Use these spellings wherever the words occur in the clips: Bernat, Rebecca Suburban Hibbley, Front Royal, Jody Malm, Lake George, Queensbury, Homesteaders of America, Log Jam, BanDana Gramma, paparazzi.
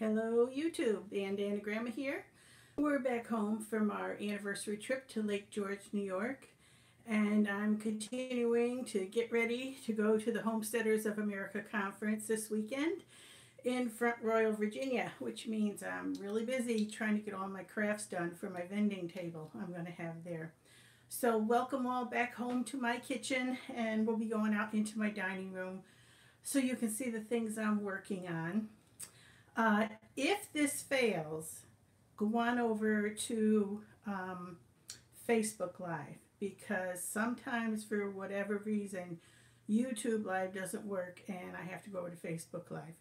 Hello YouTube, BanDana Gramma here. We're back home from our anniversary trip to Lake George, New York, and I'm continuing to get ready to go to the Homesteaders of America conference this weekend in Front Royal, Virginia, which means I'm really busy trying to get all my crafts done for my vending table I'm going to have there. So welcome all back home to my kitchen, and we'll be going out into my dining room so you can see the things I'm working on. If this fails, go on over to Facebook Live, because sometimes for whatever reason YouTube Live doesn't work and I have to go over to Facebook Live.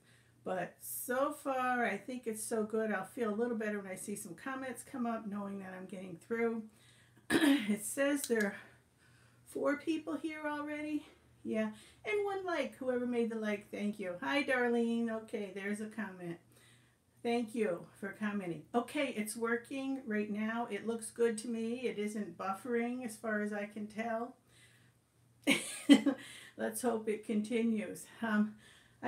But so far I think it's so good. I'll feel a little better when I see some comments come up knowing that I'm getting through. It says there are 4 people here already. Yeah, and 1 like. Whoever made the like, thank you. Hi, Darlene. Okay, there's a comment. Thank you for commenting. Okay, it's working right now. It looks good to me. It isn't buffering as far as I can tell. Let's hope it continues. I'm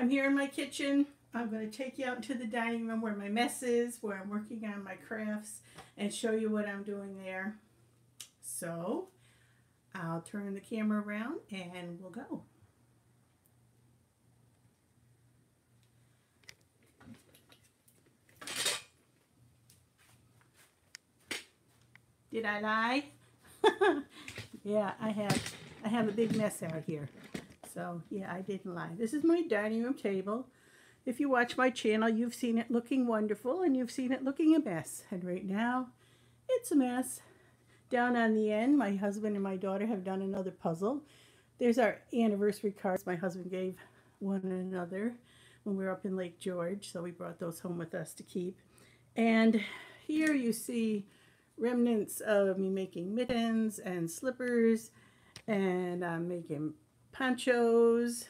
here in my kitchen. I'm going to take you out into the dining room where my mess is, where I'm working on my crafts, and show you what I'm doing there. So I'll turn the camera around and we'll go. Did I lie? Yeah, I have a big mess out here. So yeah, I didn't lie. This is my dining room table. If you watch my channel, you've seen it looking wonderful and you've seen it looking a mess. And right now, it's a mess. Down on the end, my husband and my daughter have done another puzzle. There's our anniversary cards my husband gave one another when we were up in Lake George, so we brought those home with us to keep. And here you see remnants of me making mittens and slippers, and I'm making ponchos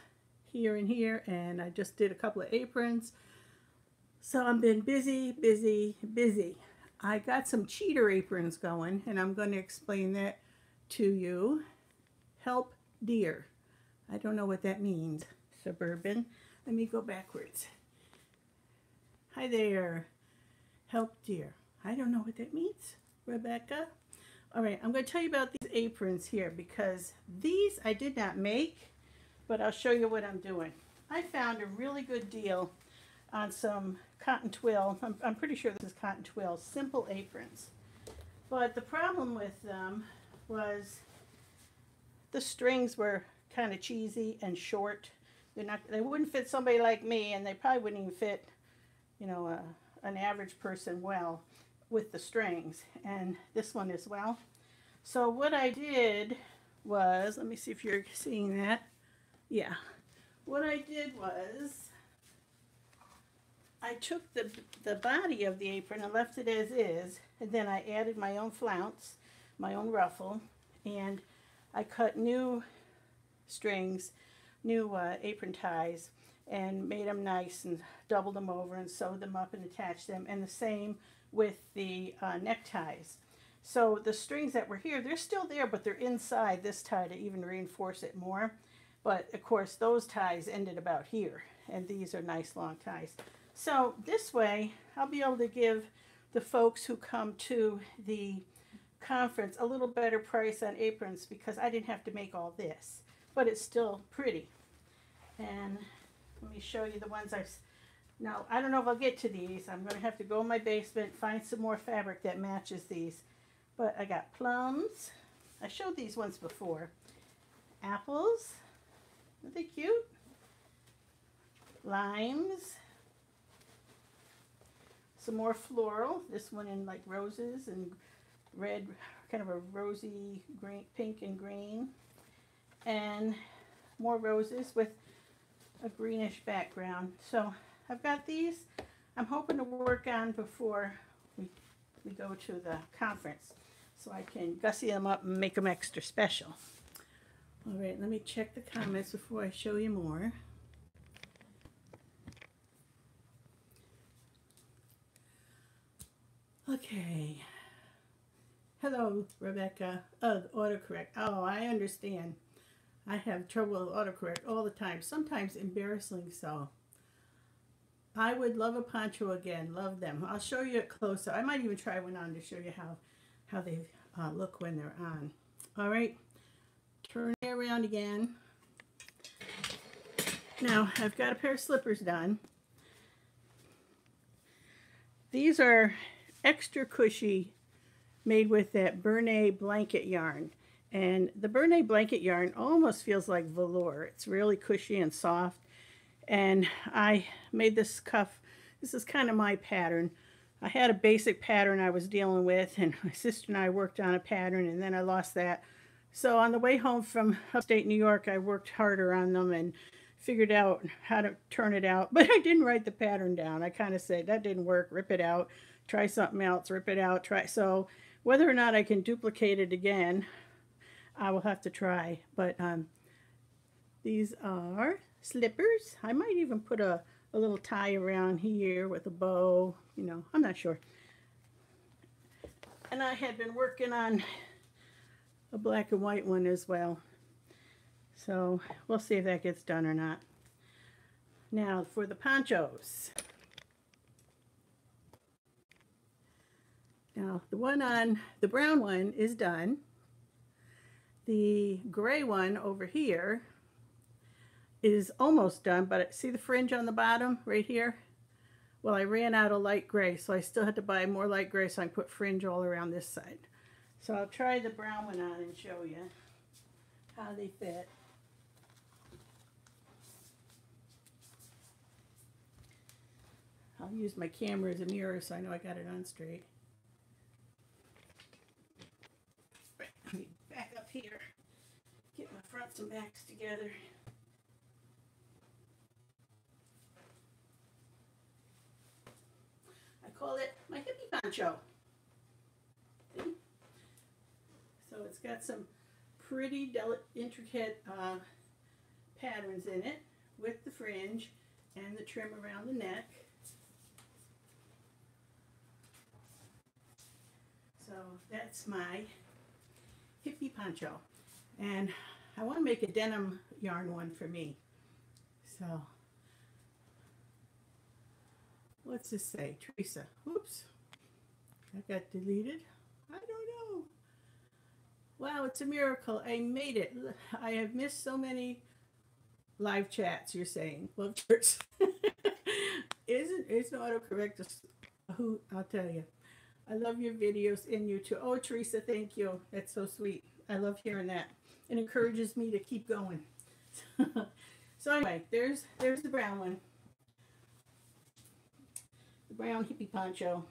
here and here, and I just did a couple of aprons. So I've been busy, busy, busy. I got some cheater aprons going, and I'm going to explain that to you. Help dear. I don't know what that means. Suburban. Let me go backwards. Hi there. Help dear. I don't know what that means, Rebecca. All right, I'm going to tell you about these aprons here, because these I did not make, but I'll show you what I'm doing. I found a really good deal on some cotton twill. I'm pretty sure this is cotton twill, simple aprons. But the problem with them was the strings were kind of cheesy and short. They wouldn't fit somebody like me, and they probably wouldn't even fit, you know, an average person well with the strings. And this one as well. So what I did was, let me see if you're seeing that. Yeah. What I did was, I took the body of the apron and left it as is, and then I added my own flounce, my own ruffle, and I cut new strings, new apron ties, and made them nice and doubled them over and sewed them up and attached them, and the same with the neckties. So the strings that were here, they're still there, but they're inside this tie to even reinforce it more. But of course those ties ended about here, and these are nice long ties. So this way, I'll be able to give the folks who come to the conference a little better price on aprons, because I didn't have to make all this, but it's still pretty. And let me show you the ones I've... Now, I don't know if I'll get to these. I'm going to have to go in my basement, find some more fabric that matches these. But I got plums. I showed these ones before. Apples. Aren't they cute? Limes. Some more floral, this one in like roses and red, kind of a rosy green, pink and green, and more roses with a greenish background. So I've got these I'm hoping to work on before we go to the conference, so I can gussy them up and make them extra special. All right, let me check the comments before I show you more. Okay. Hello, Rebecca. Oh, autocorrect. Oh, I understand. I have trouble with autocorrect all the time, sometimes embarrassingly so. I would love a poncho again. Love them. I'll show you it closer. I might even try one on to show you how they look when they're on. All right. Turn it around again. Now, I've got a pair of slippers done. These are extra cushy, made with that Bernat blanket yarn. And the Bernat blanket yarn almost feels like velour. It's really cushy and soft. And I made this cuff. This is kind of my pattern. I had a basic pattern I was dealing with, and my sister and I worked on a pattern, and then I lost that. So on the way home from upstate New York, I worked harder on them and figured out how to turn it out. But I didn't write the pattern down. I kind of said, that didn't work. Rip it out. Try something else. Rip it out. Try. So whether or not I can duplicate it again, I will have to try. But these are slippers. I might even put a little tie around here with a bow. You know, I'm not sure. And I had been working on a black and white one as well. So we'll see if that gets done or not. Now for the ponchos. Now the one on the brown one is done. The gray one over here is almost done, but see the fringe on the bottom right here? Well, I ran out of light gray, so I still had to buy more light gray, so I put fringe all around this side. So I'll try the brown one on and show you how they fit. I'll use my camera as a mirror so I know I got it on straight. Right, let me back up here, get my fronts and backs together. I call it my hippie poncho. See? So it's got some pretty delicate, intricate patterns in it with the fringe and the trim around the neck. So that's my hippie poncho, and I want to make a denim yarn one for me. So what's this say? Teresa. Oops, that got deleted. I don't know. Wow, it's a miracle. I made it. I have missed so many live chats, you're saying. Love Church. It's no autocorrect. Who, I'll tell you. I love your videos and you too. Oh, Teresa, thank you. That's so sweet. I love hearing that. It encourages me to keep going. So anyway, there's the brown one. The brown hippie poncho.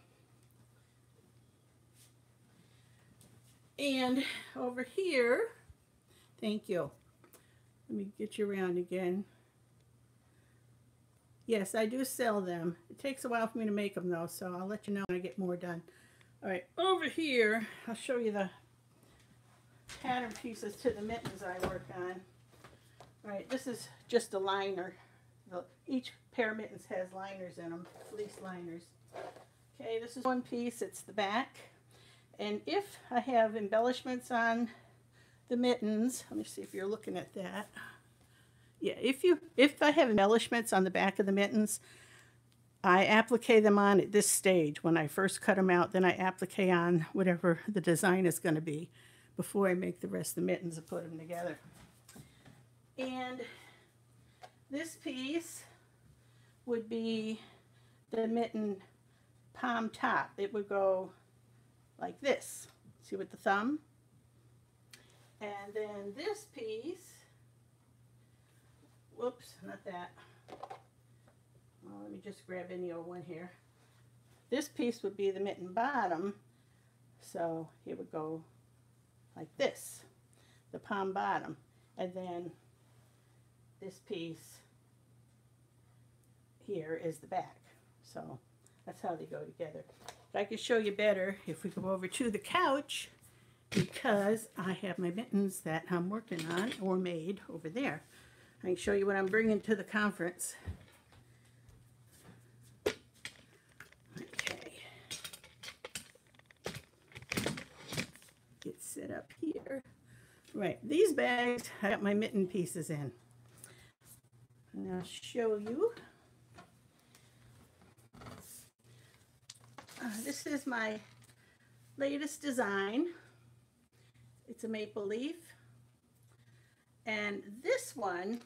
And over here, thank you. Let me get you around again. Yes, I do sell them. It takes a while for me to make them though, so I'll let you know when I get more done. All right, over here, I'll show you the pattern pieces to the mittens I work on. All right, this is just a liner. Each pair of mittens has liners in them, fleece liners. Okay, this is one piece, it's the back. And if I have embellishments on the mittens, let me see if you're looking at that. Yeah, if I have embellishments on the back of the mittens, I applique them on at this stage. When I first cut them out, then I applique on whatever the design is going to be before I make the rest of the mittens and put them together. And this piece would be the mitten palm top. It would go like this, see, with the thumb. And then this piece, whoops, not that. Well, let me just grab any old one here. This piece would be the mitten bottom, so it would go like this, the palm bottom. And then this piece here is the back. So that's how they go together. I can show you better if we go over to the couch, because I have my mittens that I'm working on or made over there. I can show you what I'm bringing to the conference. Okay. Get set up here. Right, these bags, I got my mitten pieces in. And I'll show you. this is my latest design. It's a maple leaf. And this one,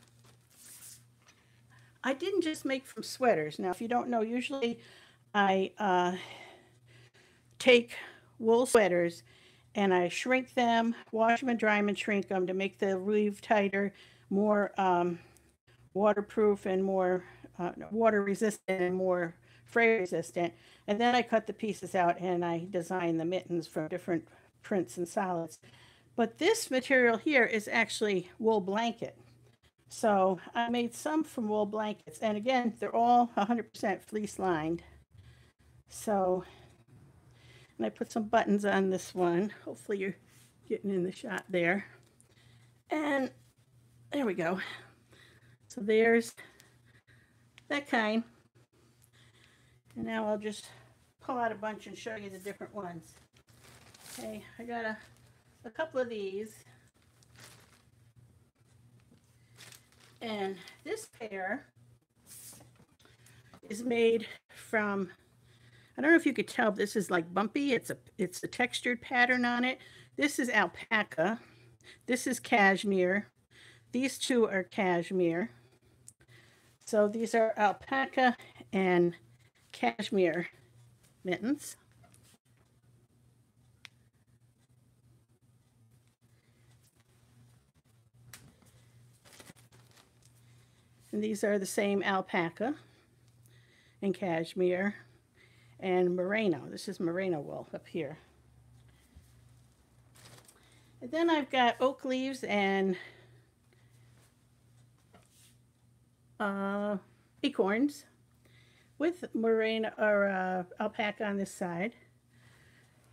I didn't just make from sweaters. Now, if you don't know, usually I take wool sweaters and I shrink them, wash them and dry them and shrink them to make the weave tighter, more waterproof and more water resistant and more fray resistant. And then I cut the pieces out and I design the mittens from different prints and solids. But this material here is actually wool blanket. So I made some from wool blankets. And again, they're all 100% fleece lined. So, and I put some buttons on this one. Hopefully you're getting in the shot there. And there we go. So there's that kind. And now I'll just pull out a bunch and show you the different ones. Okay, I got a couple of these. And this pair is made from, I don't know if you could tell, this is like bumpy. It's a textured pattern on it. This is alpaca. This is cashmere. These two are cashmere. So these are alpaca and cashmere mittens. And these are the same alpaca and cashmere and merino. This is merino wool up here. And then I've got oak leaves and acorns with merino or alpaca on this side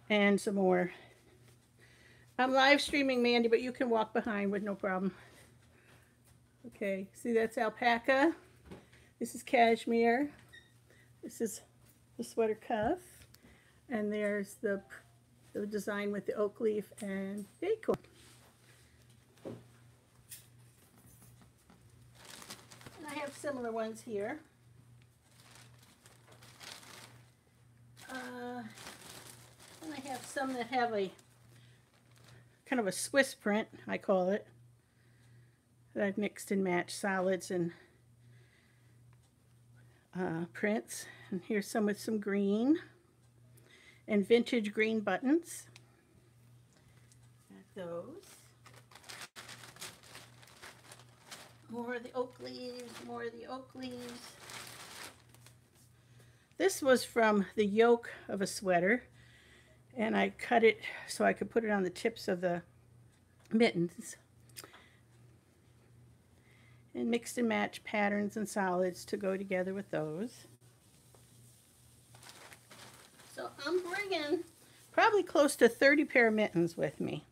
and some more. I'm live streaming, Mandy, but you can walk behind with no problem. Okay, see, that's alpaca. This is cashmere. This is the sweater cuff. And there's the design with the oak leaf and acorn. And I have similar ones here. And I have some that have a kind of a Swiss print, I call it, that I've mixed and matched solids and prints. And here's some with some green and vintage green buttons. Got those. More of the oak leaves, more of the oak leaves. This was from the yoke of a sweater, and I cut it so I could put it on the tips of the mittens. And mixed and match patterns and solids to go together with those. So I'm bringing probably close to 30 pair of mittens with me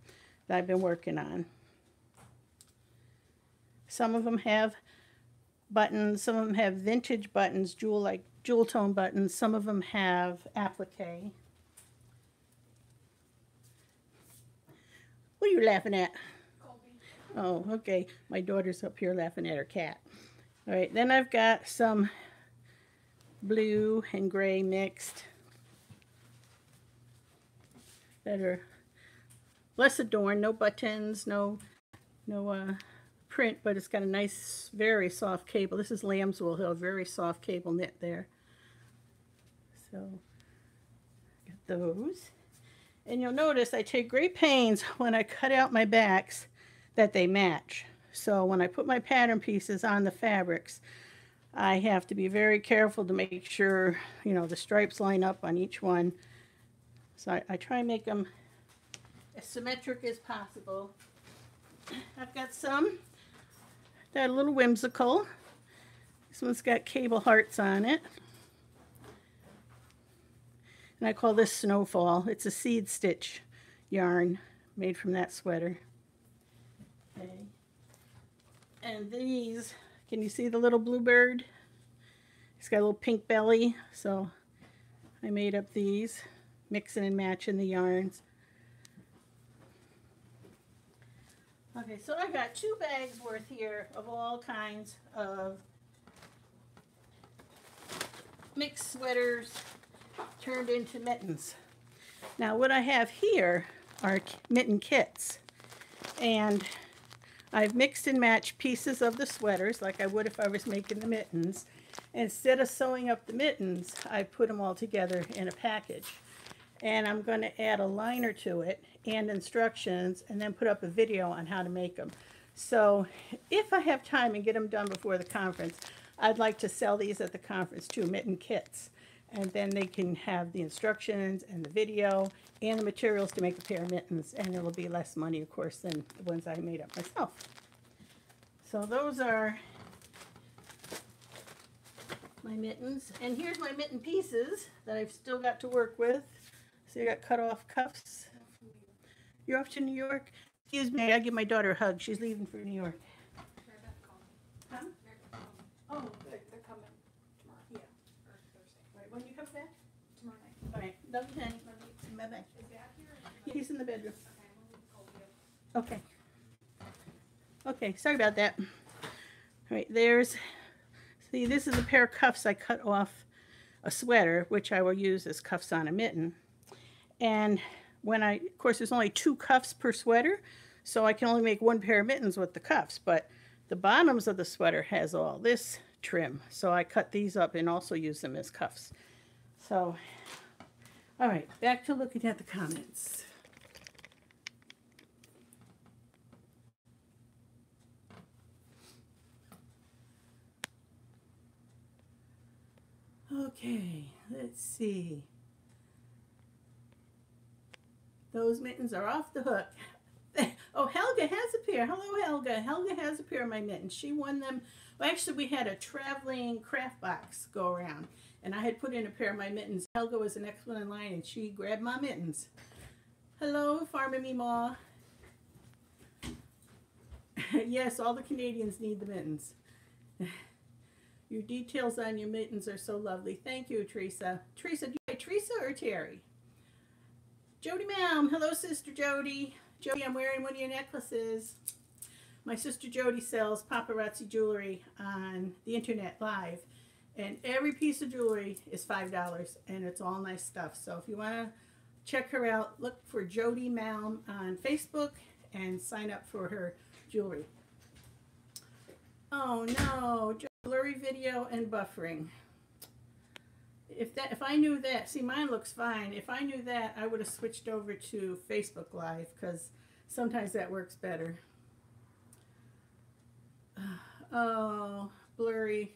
that I've been working on. Some of them have buttons, some of them have vintage buttons, jewel, like jewel tone buttons, some of them have applique. What are you laughing at? Oh, okay. My daughter's up here laughing at her cat. All right, then I've got some blue and gray mixed that are less adorned, no buttons, no print, but it's got a nice, very soft cable. This is lamb's wool hill, very soft cable knit there. So, got those. And you'll notice I take great pains when I cut out my backs that they match. So when I put my pattern pieces on the fabrics, I have to be very careful to make sure, you know, the stripes line up on each one. So I try and make them as symmetric as possible. I've got some that are a little whimsical. This one's got cable hearts on it. And I call this Snowfall. It's a seed stitch yarn made from that sweater. Okay. And these, can you see the little bluebird? It's got a little pink belly, so I made up these, mixing and matching the yarns. Okay, so I got 2 bags worth here of all kinds of mixed sweaters turned into mittens. Now what I have here are mitten kits, and I've mixed and matched pieces of the sweaters like I would if I was making the mittens. Instead of sewing up the mittens, I put them all together in a package, and I'm going to add a liner to it and instructions, and then put up a video on how to make them. So if I have time and get them done before the conference, I'd like to sell these at the conference too, mitten kits, and then they can have the instructions and the video and the materials to make a pair of mittens, and it'll be less money, of course, than the ones I made up myself. So those are my mittens, and here's my mitten pieces that I've still got to work with. So you got cut off cuffs. You're off to New York? Excuse me, I give my daughter a hug. She's leaving for New York. They're about to call. Huh? Oh, they're coming tomorrow. Yeah. Or Thursday. Right, when you come back? Tomorrow night. All right. Love you, honey. Bye-bye. Is Dad here? He's in the bedroom. Okay. Okay, sorry about that. All right, there's... See, this is a pair of cuffs I cut off a sweater, which I will use as cuffs on a mitten. And when I, of course, there's only 2 cuffs per sweater, so I can only make 1 pair of mittens with the cuffs, but the bottoms of the sweater has all this trim, so I cut these up and also use them as cuffs. So, all right, back to looking at the comments. Okay, let's see. Those mittens are off the hook. Oh, Helga has a pair. Hello, Helga. Helga has a pair of my mittens. She won them. Well, actually, we had a traveling craft box go around, and I had put in a pair of my mittens. Helga was the next one in line, and she grabbed my mittens. Hello, Farmer Meemaw. Yes, all the Canadians need the mittens. Your details on your mittens are so lovely. Thank you, Teresa. Teresa, do you say Teresa or Terry? Jody Malm. Hello, Sister Jody. Jody, I'm wearing one of your necklaces. My sister Jody sells paparazzi jewelry on the internet live. And every piece of jewelry is $5, and it's all nice stuff. So if you want to check her out, look for Jody Malm on Facebook and sign up for her jewelry. Oh no, blurry video and buffering. If I knew that, see, mine looks fine. If I knew that, I would have switched over to Facebook Live, because sometimes that works better. Oh, blurry.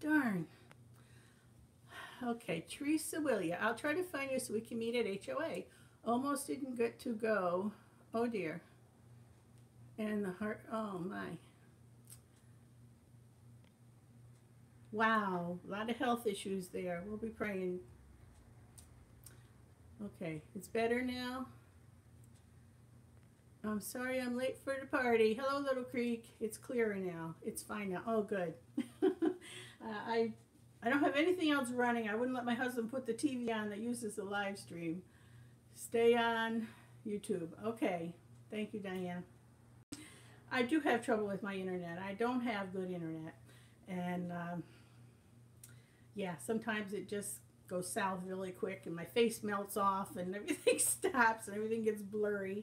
Darn. Okay, Teresa, will you? I'll try to find you so we can meet at HOA. Almost didn't get to go. Oh, dear. And the heart, oh, my. Wow, a lot of health issues there. We'll be praying. Okay, it's better now. I'm sorry I'm late for the party. Hello, Little Creek. It's clearer now. It's fine now. Oh, good. I don't have anything else running. I wouldn't let my husband put the TV on that uses the live stream. Stay on YouTube. Okay, thank you, Diana. I do have trouble with my internet. I don't have good internet. And... yeah, sometimes it just goes south really quick, and my face melts off, and everything stops, and everything gets blurry,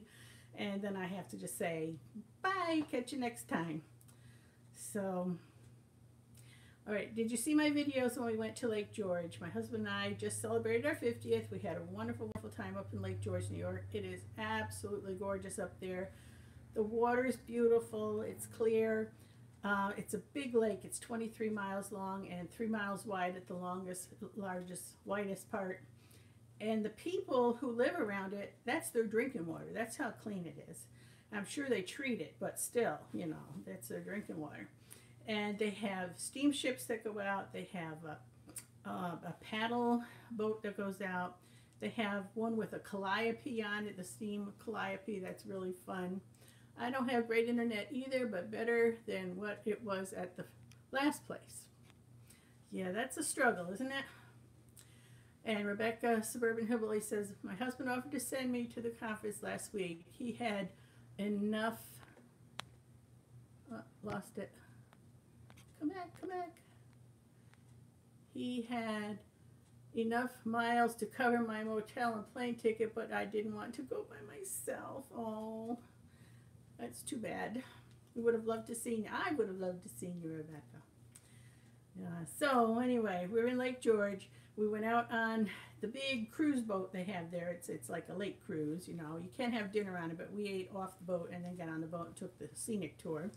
and then I have to just say, bye, catch you next time. So, all right, did you see my videos when we went to Lake George? My husband and I just celebrated our 50th. We had a wonderful, wonderful time up in Lake George, New York. It is absolutely gorgeous up there. The water is beautiful. It's clear. It's a big lake. It's 23 miles long and 3 miles wide at the longest, largest, widest part. And the people who live around it, that's their drinking water. That's how clean it is. I'm sure they treat it, but still, you know, that's their drinking water. And they have steamships that go out. They have a paddle boat that goes out. They have one with a calliope on it, the steam calliope. That's really fun. I don't have great internet either, but better than what it was at the last place. Yeah, that's a struggle, isn't it? And Rebecca Suburban Hibbley says, my husband offered to send me to the conference last week. He had enough... lost it. Come back, come back. He had enough miles to cover my motel and plane ticket, but I didn't want to go by myself. Oh, that's too bad. We would have loved to see you. I would have loved to see you, Rebecca. So anyway, we're in Lake George. We went out on the big cruise boat they have there. It's like a lake cruise, you know. You can't have dinner on it, but we ate off the boat and then got on the boat and took the scenic tour.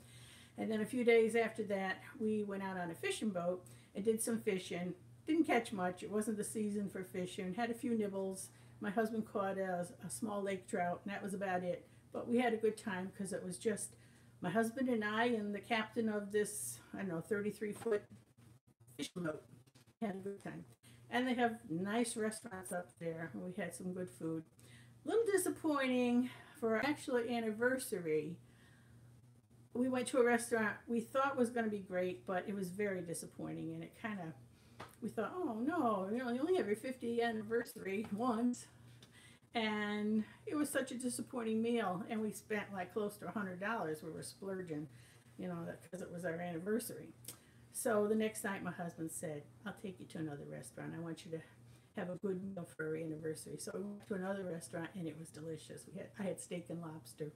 And then a few days after that, we went out on a fishing boat and did some fishing. Didn't catch much. It wasn't the season for fishing. Had a few nibbles. My husband caught a small lake trout, and that was about it. But we had a good time because it was just my husband and I and the captain of this, I don't know, 33-foot fishing boat. Had a good time. And they have nice restaurants up there, and we had some good food. A little disappointing for our actual anniversary. We went to a restaurant we thought was going to be great, but it was very disappointing, and it kind of, we thought, oh no, you know, you only have your 50th anniversary once. And it was such a disappointing meal, and we spent like close to $100. We were splurging, you know, because it was our anniversary. So the next night, my husband said, I'll take you to another restaurant. I want you to have a good meal for our anniversary. So we went to another restaurant, and it was delicious. I had steak and lobster.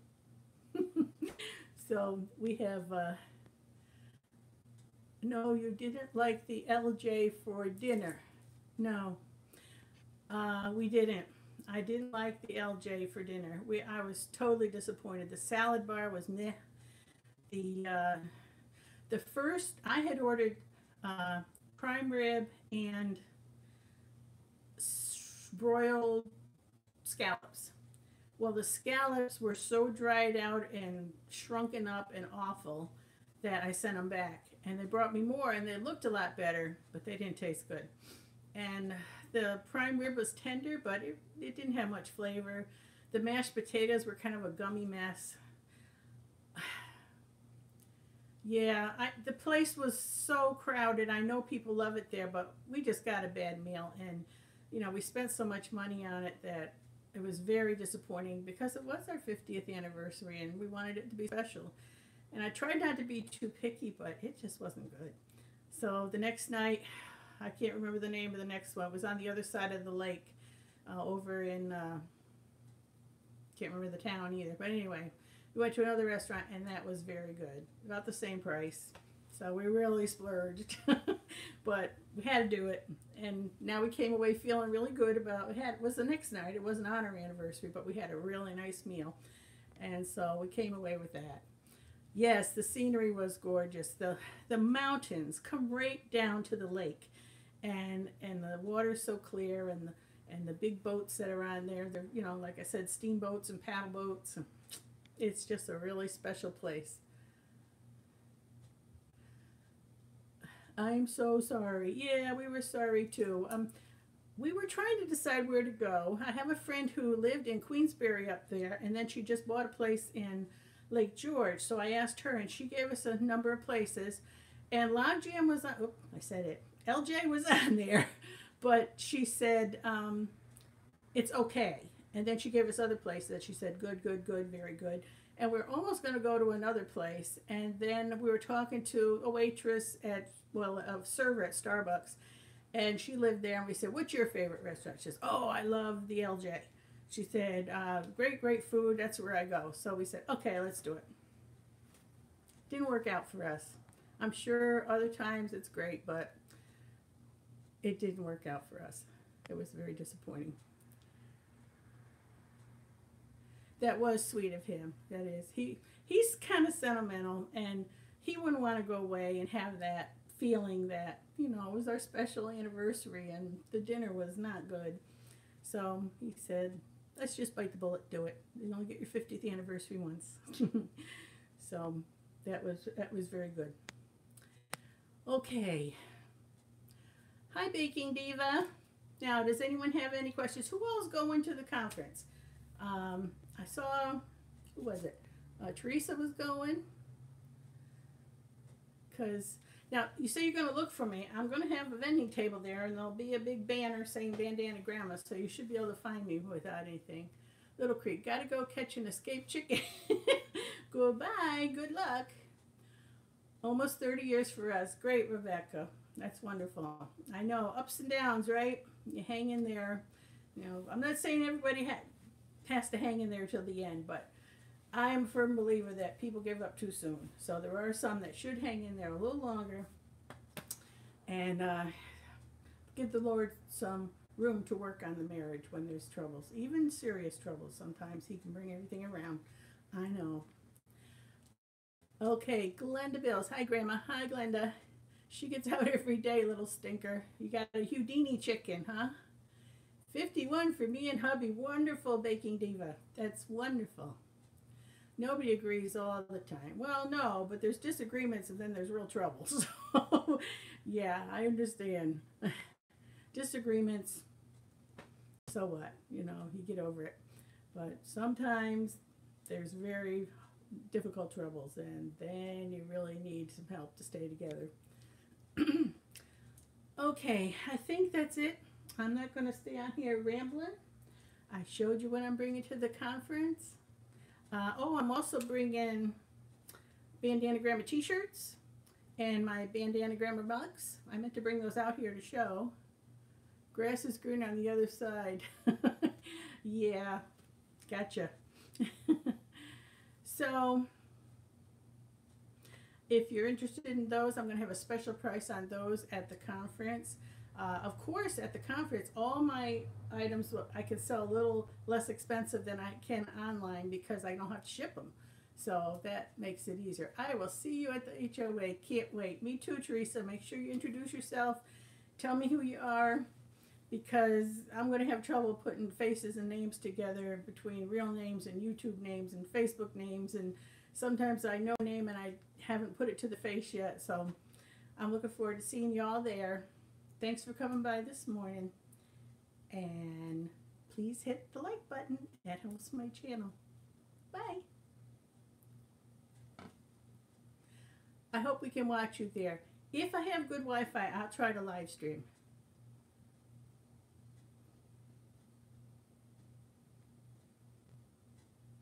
So we have, no, you didn't like the LJ for dinner. No, we didn't. I didn't like the LJ for dinner. I was totally disappointed. The salad bar was meh. The first, I had ordered prime rib and broiled scallops. Well, the scallops were so dried out and shrunken up and awful that I sent them back. And they brought me more, and they looked a lot better, but they didn't taste good. And the prime rib was tender, but it didn't have much flavor. The mashed potatoes were kind of a gummy mess. Yeah, the place was so crowded. I know people love it there, but we just got a bad meal. And, you know, we spent so much money on it that it was very disappointing because it was our 50th anniversary and we wanted it to be special. And I tried not to be too picky, but it just wasn't good. So the next night, I can't remember the name of the next one. It was on the other side of the lake over in, can't remember the town either. But anyway, we went to another restaurant, and that was very good, about the same price. So we really splurged, but we had to do it. And now we came away feeling really good about it was the next night. It wasn't on our anniversary, but we had a really nice meal. And so we came away with that. Yes, the scenery was gorgeous. The mountains come right down to the lake, and the water's so clear, and the big boats that are on there, they're, you know, like I said, steamboats and paddle boats. It's just a really special place. I'm so sorry. Yeah, we were sorry too. We were trying to decide where to go. I have a friend who lived in Queensbury up there, and then she just bought a place in Lake George. So I asked her, and she gave us a number of places. And Log Jam was on, oops, I said it. LJ was on there, but she said, it's okay. And then she gave us other places that she said, good, good, good, very good. And we're almost going to go to another place. And then we were talking to a waitress at, well, a server at Starbucks. And she lived there. And we said, what's your favorite restaurant? She says, oh, I love the LJ. She said, great, great food. That's where I go. So we said, okay, let's do it. Didn't work out for us. I'm sure other times it's great, but it didn't work out for us. It was very disappointing. That was sweet of him. That is, he's kind of sentimental, and he wouldn't want to go away and have that feeling that, you know, it was our special anniversary and the dinner was not good. So he said, let's just bite the bullet, do it. You only get your 50th anniversary once. So that was very good. Okay. Hi, Baking Diva. Now, does anyone have any questions? Who all is going to the conference? I saw, who was it? Teresa was going. Because, now, you say you're going to look for me. I'm going to have a vending table there, and there'll be a big banner saying BanDana Gramma, so you should be able to find me without anything. Little Creek, gotta go catch an escaped chicken. Goodbye, good luck. Almost 30 years for us. Great, Rebecca. That's wonderful. I know, ups and downs, right? You hang in there. You know, I'm not saying everybody has to hang in there till the end, but I am a firm believer that people give up too soon. So there are some that should hang in there a little longer and give the Lord some room to work on the marriage when there's troubles, even serious troubles. Sometimes he can bring everything around. I know. Okay, Glenda Bills. Hi, Grandma. Hi, Glenda. She gets out every day, little stinker. You got a Houdini chicken, huh? 51 for me and hubby. Wonderful, Baking Diva. That's wonderful. Nobody agrees all the time. Well, no, but there's disagreements and then there's real trouble. So, yeah, I understand. Disagreements, so what? You know, you get over it. But sometimes there's very difficult troubles and then you really need some help to stay together. Okay, I think that's it. I'm not going to stay on here rambling. I showed you what I'm bringing to the conference. Oh, I'm also bringing BanDana Gramma t-shirts and my BanDana Gramma mugs. I meant to bring those out here to show. Grass is green on the other side. Yeah, gotcha. So, if you're interested in those, I'm going to have a special price on those at the conference. Of course, at the conference, all my items I can sell a little less expensive than I can online because I don't have to ship them. So that makes it easier. I will see you at the HOA. Can't wait. Me too, Teresa. Make sure you introduce yourself. Tell me who you are, because I'm going to have trouble putting faces and names together between real names and YouTube names and Facebook names. And sometimes I know a name and I haven't put it to the face yet. So I'm looking forward to seeing you all there. Thanks for coming by this morning, and please hit the like button. That helps my channel. Bye. I hope we can watch you there. If I have good Wi-Fi, I'll try to live stream.